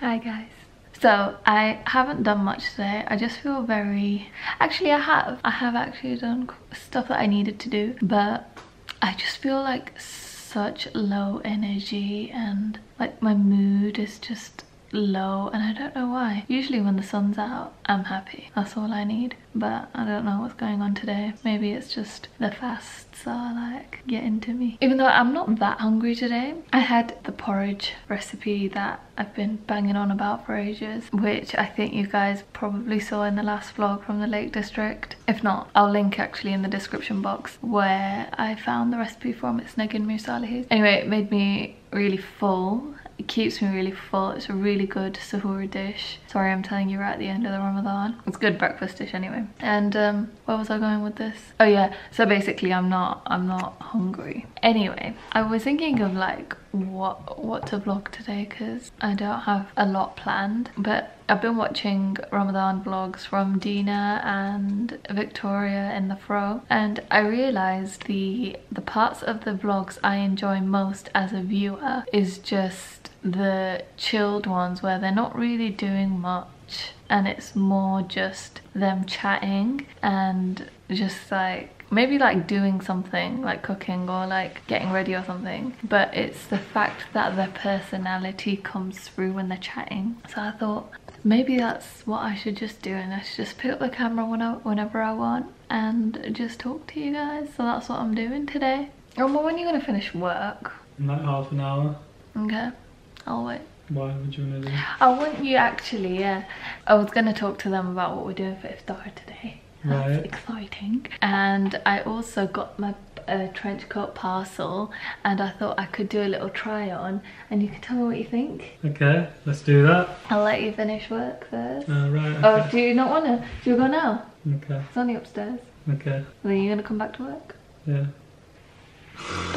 Hi guys. So I haven't done much today. I just feel very... Actually I have actually done stuff that I needed to do, but I just feel like such low energy and like my mood is just low and I don't know why. Usually when the sun's out I'm happy, that's all I need, but I don't know what's going on today. Maybe it's just the fasts are like getting to me, even though I'm not that hungry today. I had the porridge recipe that I've been banging on about for ages, which I think you guys probably saw in the last vlog from the Lake District. If not, I'll link actually in the description box where I found the recipe from. It's Negin Musalihi. Anyway, it made me really full. It keeps me really full. It's a really good sahur dish. Sorry, I'm telling you right at the end of the Ramadan. It's a good breakfast dish anyway. And where was I going with this? Oh yeah, so basically I'm not hungry. Anyway, I was thinking of like what to vlog today because I don't have a lot planned, but I've been watching Ramadan vlogs from Dina and Victoria in the Fro, and I realized the parts of the vlogs I enjoy most as a viewer is just the chilled ones where they're not really doing much and it's more just them chatting and just like maybe like doing something like cooking or like getting ready or something, but it's the fact that their personality comes through when they're chatting. So I thought maybe that's what I should just do, and I should just pick up the camera whenever I want and just talk to you guys. So that's what I'm doing today. Rama, when are you gonna finish work? In like half an hour. Okay, I'll wait. Why would you want to do? I want you actually, yeah. I was gonna talk to them about what we're doing for iftar today. That's right. Exciting. And I also got my trench coat parcel and I thought I could do a little try on and you can tell me what you think. Okay, let's do that. I'll let you finish work first. Right, okay. Oh, do you not want to? Do you go now? Okay. It's only upstairs. Okay. Then you're going to come back to work? Yeah.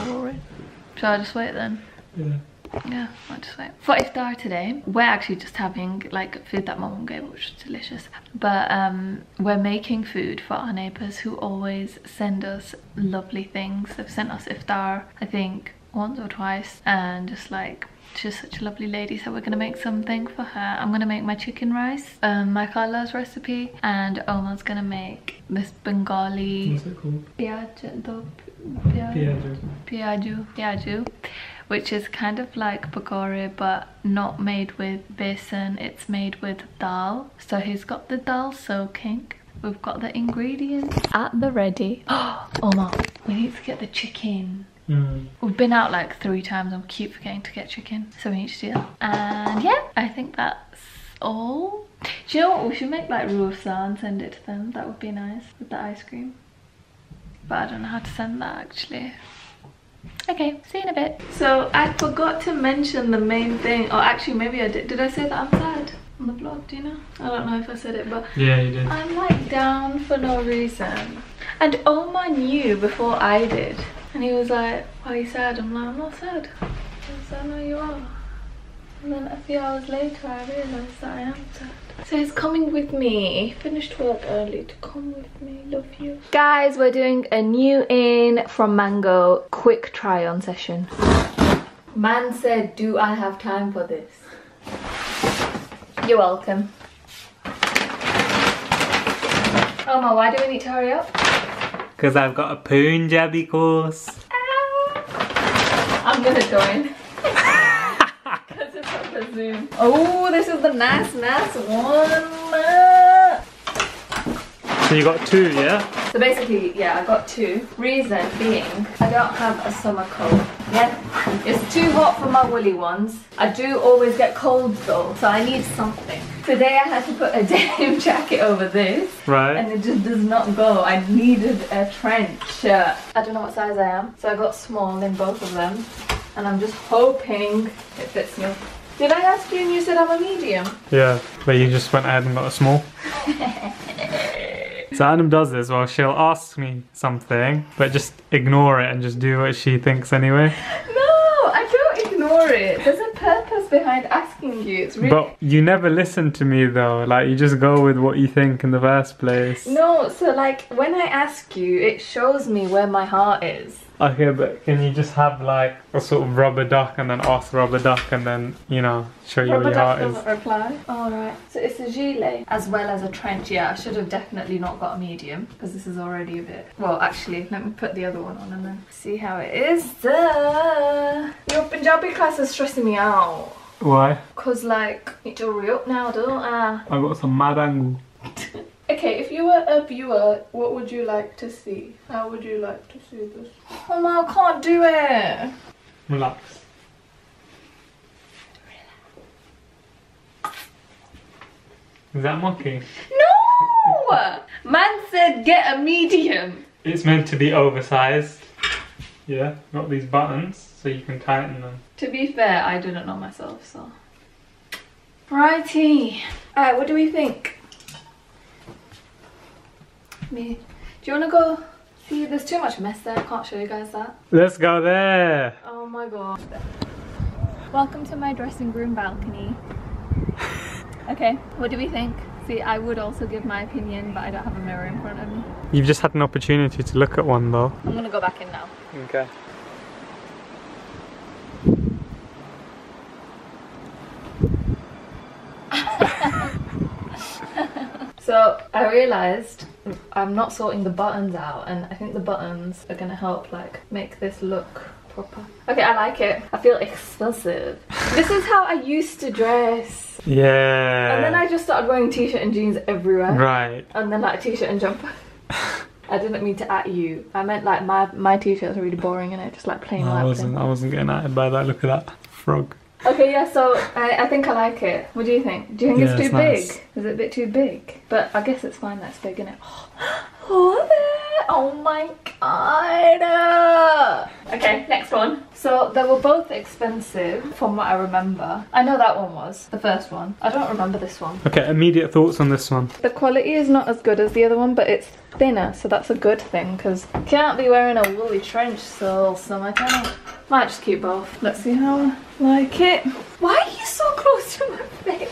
Boring. Shall I just wait then? Yeah. Yeah, I'll just wait. For iftar today, we're actually just having like food that my mum gave, which was delicious. But we're making food for our neighbours who always send us lovely things. They've sent us iftar, I think, once or twice, and just like, she's such a lovely lady, so we're gonna make something for her. I'm gonna make my chicken rice, my Carla's recipe, and Omar's gonna make this Bengali... What's it called? Piaju. Which is kind of like pakora but not made with besan, it's made with dal. So he's got the dal soaking. We've got the ingredients at the ready. Oh, Omar, we need to get the chicken. We've been out like 3 times and we keep forgetting to get chicken. So we need to do that. And yeah, I think that's all. Do you know what? We should make like ruafsa and send it to them. That would be nice with the ice cream. But I don't know how to send that actually. Okay, see you in a bit. So I forgot to mention the main thing, or actually maybe I did. Did I say that I'm sad on the vlog, do you know? I don't know if I said it, but yeah, you did. I'm like down for no reason. And Omar knew before I did. And he was like, why are you sad? I'm like, I'm not sad. He said, no, you are. And then a few hours later, I realised that I am sad. So he's coming with me. He finished work early to come with me. Love you. Guys, we're doing a new in from Mango quick try on session. Man said, do I have time for this? You're welcome. Oh my, why do we need to hurry up? Because I've got a Punjabi course. I'm gonna join. Zoom. Oh, this is the nice one. So you got 2, yeah? So basically, yeah, I got 2. Reason being, I don't have a summer coat. Yeah, it's too hot for my woolly ones. I do always get cold though, so I need something. Today I had to put a denim jacket over this. Right. And it just does not go. I needed a trench shirt. I don't know what size I am, so I got small in both of them. And I'm just hoping it fits me. Did I ask you and you said I'm a medium? Yeah, but you just went ahead and got a small. So Adam does this, well, she'll ask me something, but just ignore it and just do what she thinks anyway. No, I don't ignore it. There's a purpose behind asking you. It's really... But you never listen to me though, like you just go with what you think in the first place. No, so like when I ask you, it shows me where my heart is. Okay, but can you just have like a sort of rubber duck and then ask rubber duck and then, you know, show you what your heart is? Rubber duck doesn't reply. Alright, so it's a gilet as well as a trench. Yeah, I should have definitely not got a medium because this is already a bit... Well, actually, let me put the other one on and then see how it is. Duh. Your Punjabi class is stressing me out. Why? Because like, it's already up now, don't I? I got some marangu. Okay, if you were a viewer, what would you like to see? How would you like to see this? Oh no, I can't do it! Relax. Is that monkey? No! Man said get a medium! It's meant to be oversized. Yeah, got these buttons, so you can tighten them. To be fair, I didn't know myself, so... Righty! Alright, what do we think? Me. Do you want to go see? There's too much mess there, I can't show you guys that. Let's go there. Oh my god. Welcome to my dressing room balcony. Okay, what do we think? See, I would also give my opinion, but I don't have a mirror in front of me. You've just had an opportunity to look at one though. I'm gonna go back in now. Okay. So I realised I'm not sorting the buttons out, and I think the buttons are gonna help like make this look proper. Okay, I like it. I feel exclusive. This is how I used to dress. Yeah. And then I just started wearing t-shirt and jeans everywhere. Right. And then like t-shirt and jumper. I didn't mean to at you. I meant like my t-shirts are really boring and it just like plain. I wasn't getting at by that. Look at that frog. Okay, yeah, so I think I like it. What do you think? Do you think it's too big? Is it a bit too big? But I guess it's fine that it's big, innit? Oh my god! Okay, next one. So they were both expensive from what I remember. I know that one was, the first one. I don't remember this one. Okay, immediate thoughts on this one. The quality is not as good as the other one, but it's thinner, so that's a good thing, because you can't be wearing a woolly trench, so summertime. Might just keep both. Let's see how I like it. Why are you so close to my face?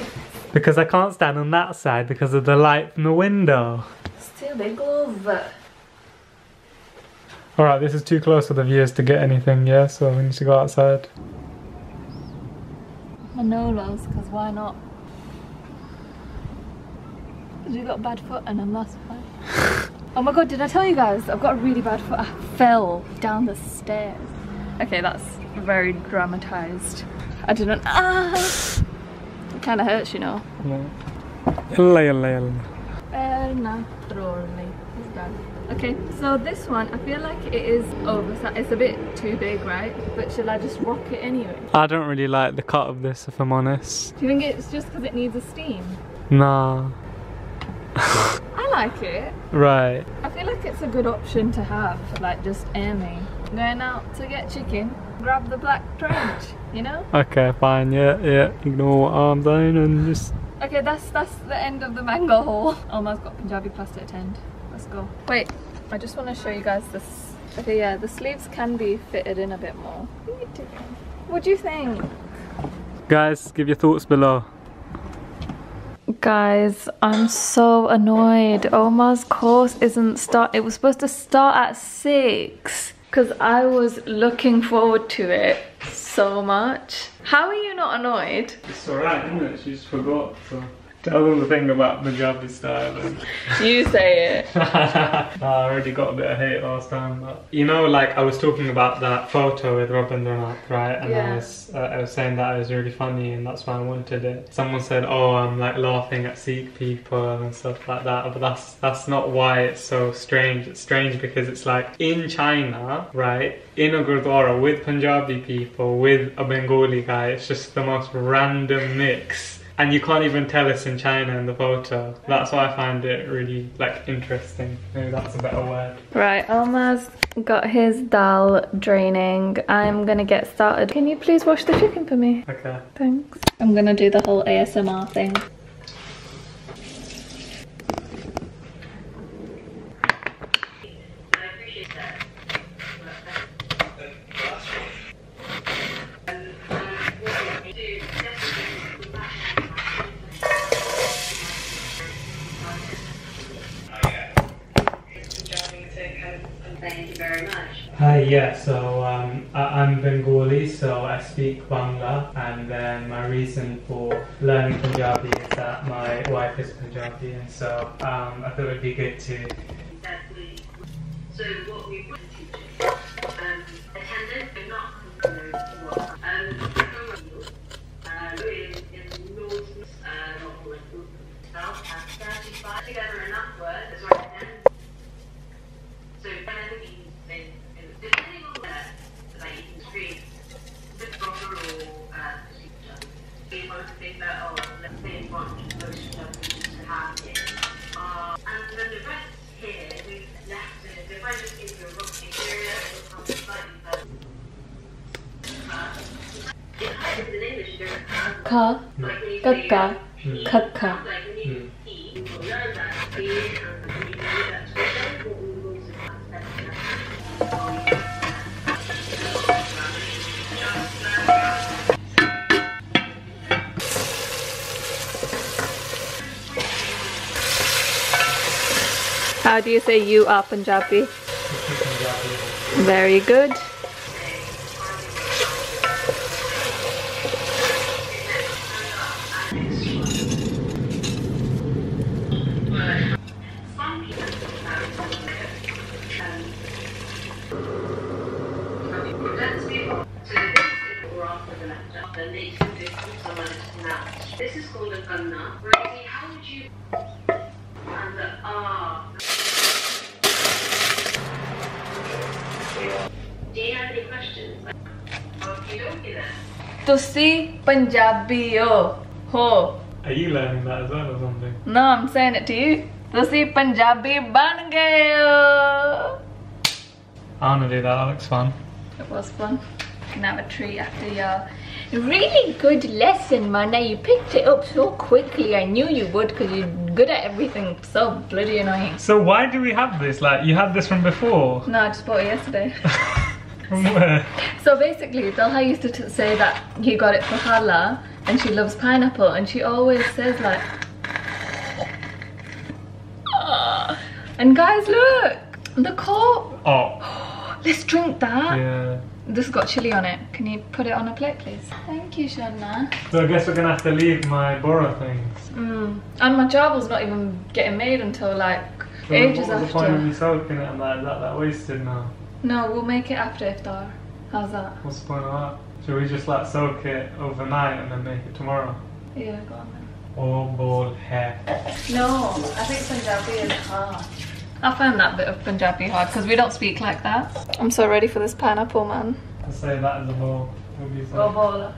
Because I can't stand on that side because of the light from the window. It's too big over. Alright, this is too close for the viewers to get anything, yeah? So we need to go outside. Manolos, because why not? Because you got a bad foot and I'm lost. Oh my god, did I tell you guys? I've got a really bad foot. I fell down the stairs. Okay, that's very dramatized. I didn't. Ah! It kind of hurts, you know. Yeah. Okay, so this one, I feel like it is oversized. It's a bit too big, right? But should I just rock it anyway? I don't really like the cut of this, if I'm honest. Do you think it's just because it needs a steam? Nah. I like it. Right. I feel like it's a good option to have, like just aiming. Going out to get chicken, grab the black trench, you know? Okay, fine, yeah, yeah. Ignore what arm down and just... Okay, that's the end of the mango haul. Almost got Punjabi class to attend. Let's go. Wait, I just want to show you guys this. Okay, yeah, the sleeves can be fitted in a bit more. What do you think? Guys, give your thoughts below. Guys, I'm so annoyed. Omar's course isn't start. It was supposed to start at 6. Because I was looking forward to it so much. How are you not annoyed? It's alright, isn't it? She just forgot. So. Tell them the thing about Punjabi style. And... You say it. I already got a bit of hate last time. But... You know, like I was talking about that photo with Rabindranath, right? And yeah. I was saying that it was really funny and that's why I wanted it. Someone said, oh, I'm like laughing at Sikh people and stuff like that. But that's not why it's so strange. It's strange because it's like in China, right? In a Gurdwara with Punjabi people, with a Bengali guy. It's just the most random mix. And you can't even tell it's in China in the photo. That's why I find it really, like, interesting. Maybe that's a better word. Right, Alma's got his dal draining. I'm gonna get started. Can you please wash the chicken for me? Okay. Thanks. I'm gonna do the whole ASMR thing. Hi, yeah, so I'm Bengali, so I speak Bangla, and then my reason for learning Punjabi is that my wife is Punjabi, and so I thought it would be good to... Exactly. So what we would teach is attendant, but not in together in that word as well as so depending on where like you can create the proper or procedure. We want to think that let's say what emotions are to have here. And then the rest here we've left it if I just give you a rough interior it will come slightly better. It's kind of in English you don't have ka, kapka, kapka. How do you say you are Punjabi? Very good. This is called a kanna. Rosie, how would you and the ah? Do you have any questions? Well, if you don't get it. Tusi Punjabi ho. Are you learning that as well or something? No, I'm saying it to you. Tusi Punjabi ban gaye ho. I want to do that. That looks fun. It was fun. Can have a treat after your really good lesson, Mana. You picked it up so quickly. I knew you would because you're good at everything. So bloody annoying. So why do we have this? Like, you had this from before? No, I just bought it yesterday. From where? So basically, Dalha used to say that he got it for Hala and she loves pineapple and she always says like... Oh. And guys, look! The cork! Oh. Let's drink that. Yeah. This got chili on it. Can you put it on a plate, please? Thank you, Shanna. So I guess we're gonna have to leave my Bora things. And my jarvel's not even getting made until like so ages after. The point of me soaking it and that wasted now. No, we'll make it after iftar. How's that? What's the point of that? Should we just like soak it overnight and then make it tomorrow? Yeah, go on then. All bald hair. No, I think Punjabi is hard. I found that bit of Punjabi hard because we don't speak like that. I'm so ready for this pineapple, man. I'll say that in the bowl. Go bowler.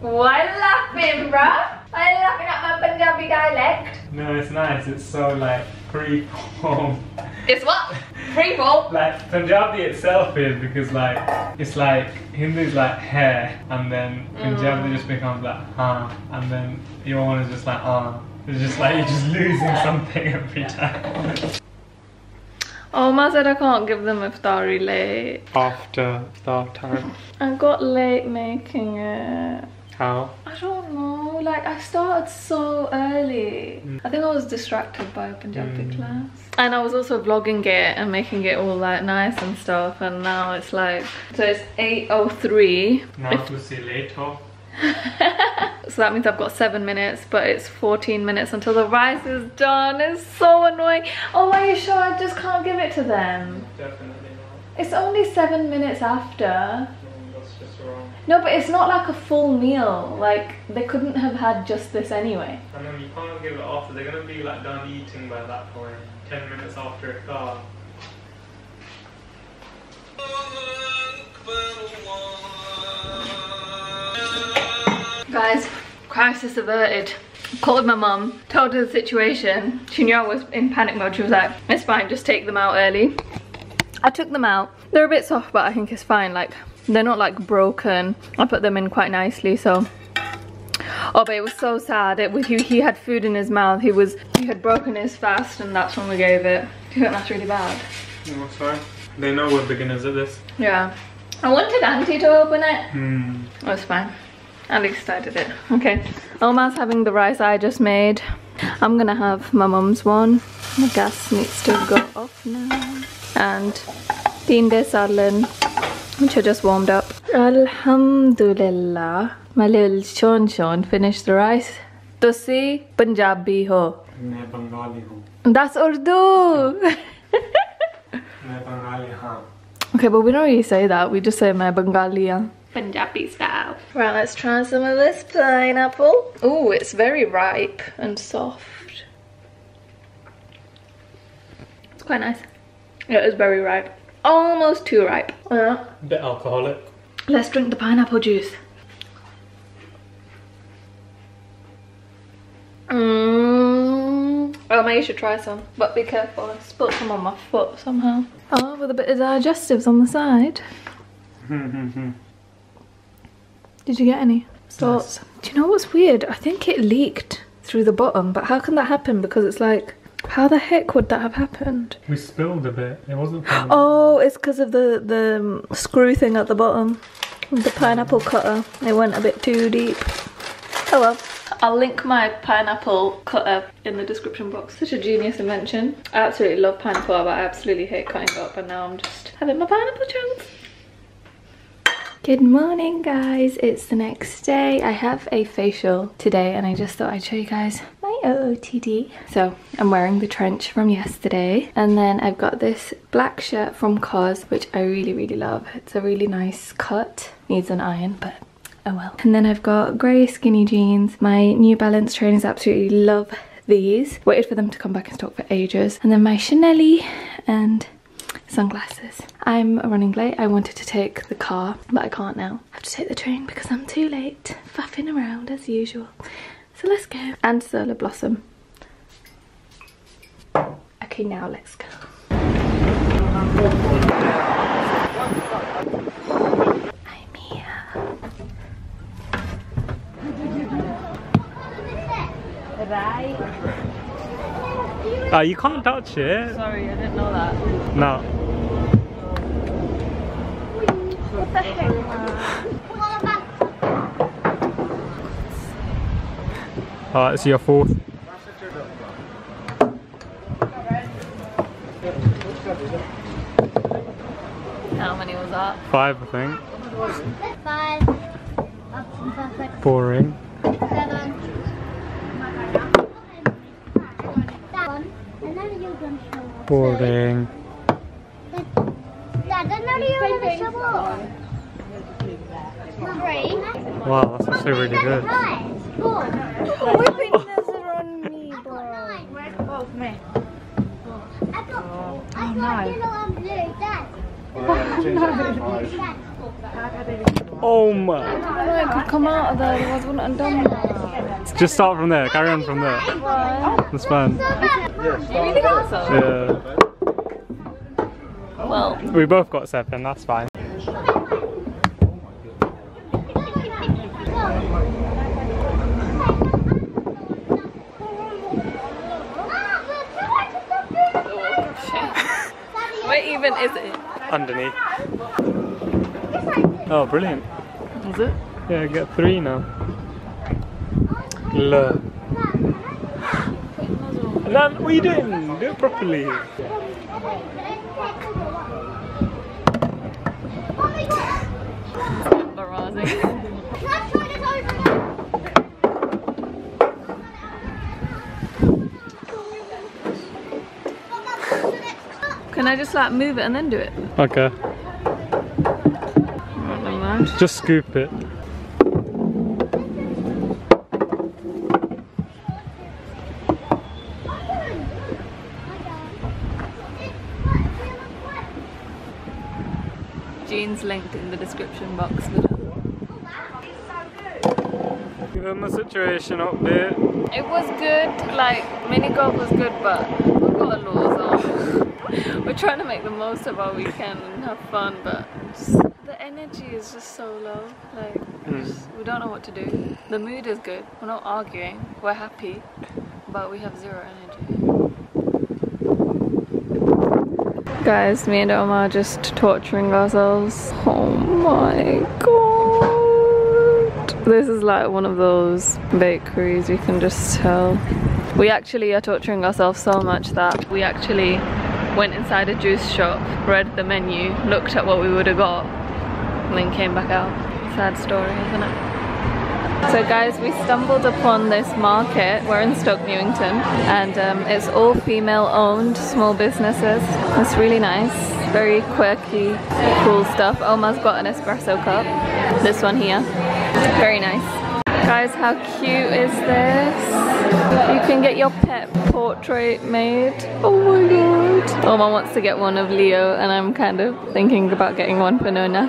Why laughing, bruh? Why laughing at my Punjabi dialect? No, it's nice. It's so like pre-form. It's what? Pre-form? Like Punjabi itself is because like it's like Hindi's like hair and then Punjabi just becomes like ha and then your one is just like ah. It's just like you're just losing something every time. Oh, Ma said I can't give them iftari late. After iftar time. I got late making it. How? I don't know. Like, I started so early. I think I was distracted by a Punjabi class. And I was also vlogging it and making it all like nice and stuff. And now it's like... So it's 8:03. Now to see later. So that means I've got 7 minutes, but it's 14 minutes until the rice is done. It's so annoying. Oh, are you sure I just can't give it to them? Definitely not. It's only 7 minutes after. That's just wrong. No, but it's not like a full meal. Like, they couldn't have had just this anyway. And then you can't give it after. They're going to be like done eating by that point. 10 minutes after it's done. Guys, crisis averted. Called my mum, told her the situation. She knew I was in panic mode. She was like, it's fine, just take them out early. I took them out. They're a bit soft, but I think it's fine. Like, they're not like broken. I put them in quite nicely, so. Oh, but it was so sad. It was he had food in his mouth. He had broken his fast, and that's when we gave it. Do you think that's really bad? No, sorry. They know we're beginners at this. Yeah. I wanted Auntie to open it. It was fine. Alex started it. Okay, Omar's having the rice I just made. I'm gonna have my mum's one. The gas needs to go off now. And Tinde Sarlan, which I just warmed up. Alhamdulillah, my little Sean finished the rice. Tusi Punjabi ho. Main Bengali hu. That's Urdu. Main Bengali ha. Okay, but we don't really say that. We just say main Bengali ha. Punjabi style. Right, let's try some of this pineapple. Ooh, it's very ripe and soft. It's quite nice. It is very ripe. Almost too ripe. Yeah. A bit alcoholic. Let's drink the pineapple juice. Well, maybe you should try some, but be careful. I spilled some on my foot somehow. Oh, with a bit of digestives on the side. Did you get any? Thoughts? Yes. Do you know what's weird? I think it leaked through the bottom, but how can that happen? Because it's like, how the heck would that have happened? We spilled a bit. It wasn't coming. Oh, it's because of the screw thing at the bottom. The pineapple cutter. It went a bit too deep. Oh well. I'll link my pineapple cutter in the description box. Such a genius invention. I absolutely love pineapple, but I absolutely hate cutting it up, and now I'm just having my pineapple chunks. Good morning guys, it's the next day. I have a facial today and I just thought I'd show you guys my OOTD. So I'm wearing the trench from yesterday, and then I've got this black shirt from COS, which I really love. It's a really nice cut, needs an iron, but oh well. And then I've got grey skinny jeans, my New Balance trainers, absolutely love these. Waited for them to come back in stock for ages. And then my Chanel-y and sunglasses. I'm running late. I wanted to take the car, but I can't now. I have to take the train because I'm too late. Faffing around as usual. So let's go. And Solar Blossom. Okay, now let's go. I'm here. Right. Oh, you can't touch it. Sorry, I didn't know that. No. What the heck? Alright, it's your fourth. How many was that? 5, I think. 5. Boring. 7. Boring. Wow, that's actually really good. My fingers are on me, bro. Oh my. No, it could come out of there, otherwise wouldn't have done that. Just start from there, carry on from there. That's fine. Yeah. Well, we both got 7, that's fine. Where even is it? Underneath. Oh, brilliant. Is it? Yeah, I get 3 now. Look. Nan, what are you doing? Do it properly. It's embarrassing. Can I just like move it and then do it? Okay. Just scoop it. Jeans linked in the description box below. Give them a situation update. It was good, like mini golf was good, but we've got a laws on. We're trying to make the most of our weekend and have fun, but just, the energy is just so low. Like we don't know what to do. The mood is good. We're not arguing. We're happy, but we have 0 energy. Guys, me and Omar are just torturing ourselves. Oh my god. This is like one of those bakeries, you can just tell. We actually are torturing ourselves so much that we actually went inside a juice shop, read the menu, looked at what we would have got, and then came back out. Sad story, isn't it? So guys, we stumbled upon this market. We're in Stoke Newington, and it's all female owned small businesses. It's really nice, very quirky, cool stuff. Omar's got an espresso cup, this one here, very nice. Guys, how cute is this? You can get your pet portrait made. Oh my god. Omar wants to get one of Leo, and I'm kind of thinking about getting one for Nona.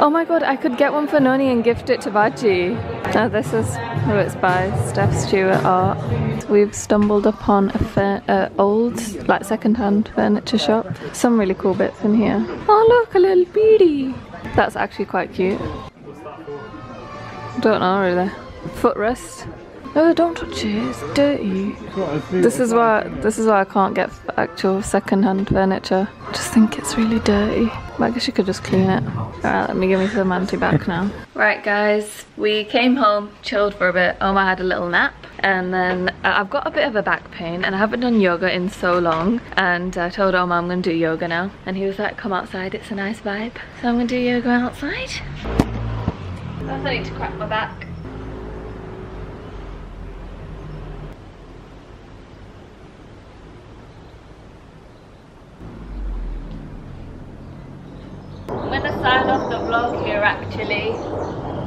Oh my god, I could get one for Noni and gift it to Baji. Now this is who it's by, Steph Stewart Art. We've stumbled upon an old, like, second-hand furniture shop. Some really cool bits in here. Oh look, a little beady. That's actually quite cute. Don't know really. Footrest. Oh, don't touch it, it's dirty. This is why I can't get actual second-hand furniture. I just think it's really dirty. I guess you could just clean it. Alright, let me give me some anti-back now. Right guys, we came home, chilled for a bit. Omar had a little nap, and then I've got a bit of a back pain and I haven't done yoga in so long, and I told Omar I'm gonna do yoga now, and he was like, come outside, it's a nice vibe. So I'm gonna do yoga outside. I need to crack my back. I'm gonna sign off the vlog here actually.